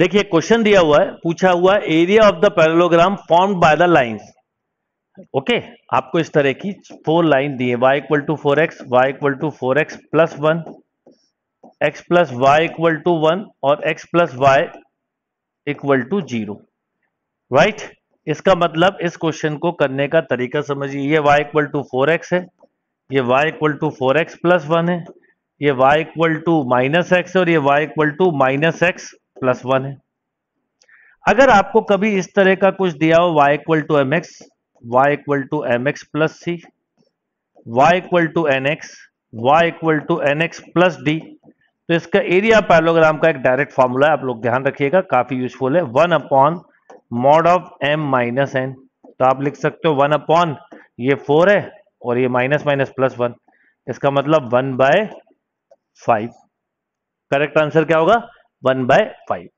देखिए क्वेश्चन दिया हुआ है, पूछा हुआ है area of the parallelogram formed by the lines. Okay, आपको इस तरह की फोर लाइन दी है, y equal to 4x, y equal to 4x plus 1, x plus y equal to 1 और x plus y equal to 0, right. इसका मतलब इस क्वेश्चन को करने का तरीका समझिए, ये y इक्वल टू 4x है, ये y equal to 4x plus 1 है, ये y equal to minus x और ये y equal to minus x plus 1 है। अगर आपको कभी इस तरह का कुछ दिया हो y equal to m x, y equal to m x plus c, y equal to n x, y equal to n x plus d, तो इसका एरिया पैरेललोग्राम का एक डायरेक्ट फॉर्मूला है, आप लोग ध्यान रखिएगा, काफी यूजफुल है, 1/mod of m minus n। तो आप लिख सकते हो 1 अपॉन ये 4 है और ये माइनस माइनस प्लस 1, इसका मतलब 1/5। करेक्ट आंसर क्या होगा? 1/5।